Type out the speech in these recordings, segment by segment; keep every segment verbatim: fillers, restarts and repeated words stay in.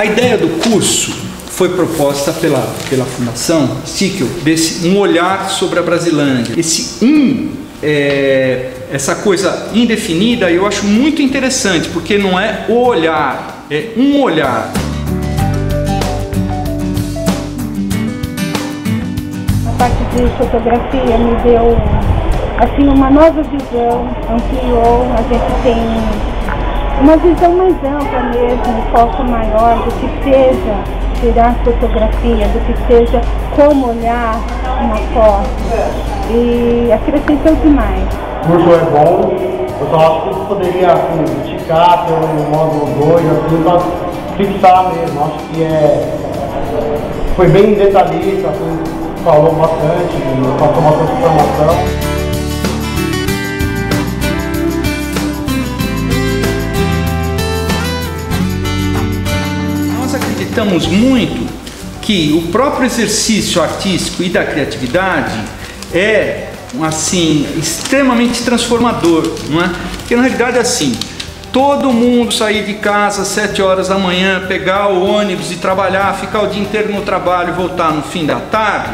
A ideia do curso foi proposta pela, pela Fundação Stickel, desse um olhar sobre a Brasilândia. Esse um, é, essa coisa indefinida, eu acho muito interessante, porque não é o olhar, é um olhar. A parte de fotografia me deu assim uma nova visão, ampliou, a gente tem uma visão mais ampla mesmo, um foco maior do que seja tirar fotografia, do que seja como olhar uma foto. E acrescentou demais. O curso é bom, eu só acho que poderia assim, criticar pelo módulo dois, assim, mas fixar mesmo. Acho que é... foi bem detalhista, assim, falou bastante, passou bastante informação. Acreditamos muito que o próprio exercício artístico e da criatividade é, assim, extremamente transformador, não é? Porque na realidade é assim, todo mundo sair de casa às sete horas da manhã, pegar o ônibus e trabalhar, ficar o dia inteiro no trabalho e voltar no fim da tarde,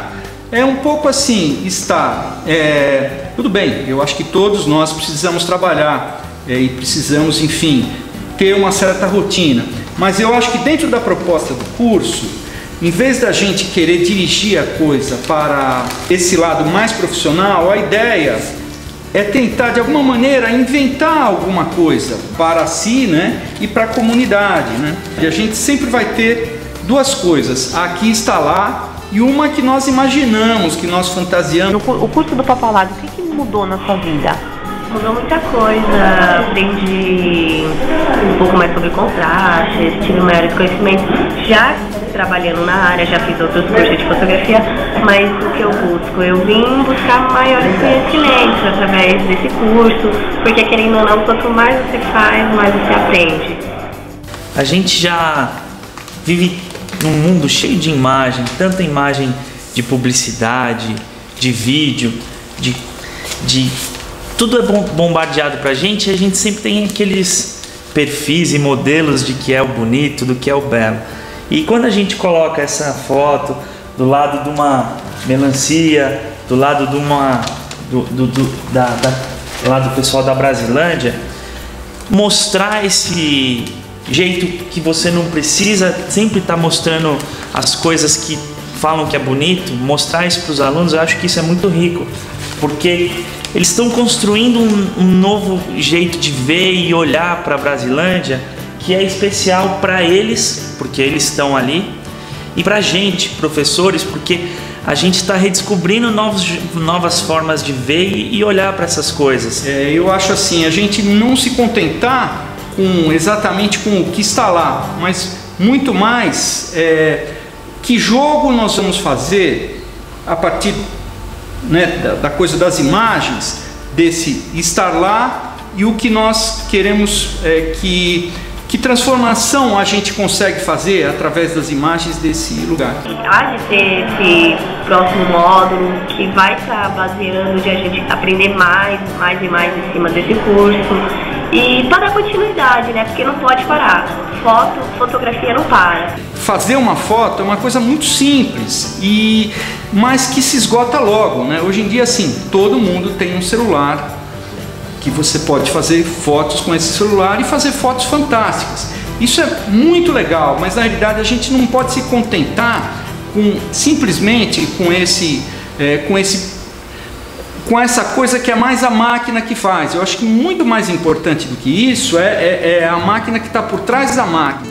é um pouco assim, está, é, tudo bem, eu acho que todos nós precisamos trabalhar é, e precisamos, enfim, ter uma certa rotina. Mas eu acho que dentro da proposta do curso, em vez da gente querer dirigir a coisa para esse lado mais profissional, a ideia é tentar de alguma maneira inventar alguma coisa para si, né, e para a comunidade, né? E a gente sempre vai ter duas coisas, a que está lá e uma que nós imaginamos, que nós fantasiamos. O curso do Pappalardo, o que que mudou na sua vida? Mudou muita coisa, aprendi um pouco mais sobre contrastes, tive maiores conhecimentos, já trabalhando na área, já fiz outros cursos de fotografia, mas o que eu busco? Eu vim buscar maiores conhecimentos através desse curso, porque querendo ou não, quanto mais você faz, mais você aprende. A gente já vive num mundo cheio de imagem, tanta imagem de publicidade, de vídeo, de... de tudo é bombardeado pra gente e a gente sempre tem aqueles perfis e modelos de que é o bonito, do que é o belo. E quando a gente coloca essa foto do lado de uma melancia, do lado de uma do, do, do, da, da, lá do pessoal da Brasilândia, mostrar esse jeito que você não precisa sempre estar tá mostrando as coisas que falam que é bonito, mostrar isso para os alunos, eu acho que isso é muito rico, porque eles estão construindo um, um novo jeito de ver e olhar para a Brasilândia, que é especial para eles, porque eles estão ali, e para a gente, professores, porque a gente está redescobrindo novos, novas formas de ver e, e olhar para essas coisas. É, eu acho assim, a gente não se contentar com, exatamente com o que está lá, mas muito mais é, que jogo nós vamos fazer a partir Né, da, da coisa das imagens, desse estar lá e o que nós queremos, é, que, que transformação a gente consegue fazer através das imagens desse lugar. Há de ter esse próximo módulo que vai estar baseando de a gente aprender mais, mais e mais em cima desse curso e para a continuidade, né, porque não pode parar, foto, fotografia não para. Fazer uma foto é uma coisa muito simples, e, mas que se esgota logo, né? Hoje em dia, assim, todo mundo tem um celular que você pode fazer fotos com esse celular e fazer fotos fantásticas. Isso é muito legal, mas na realidade a gente não pode se contentar com, simplesmente com esse... É, com esse com essa coisa que é mais a máquina que faz. Eu acho que muito mais importante do que isso é, é, é a máquina que está por trás da máquina.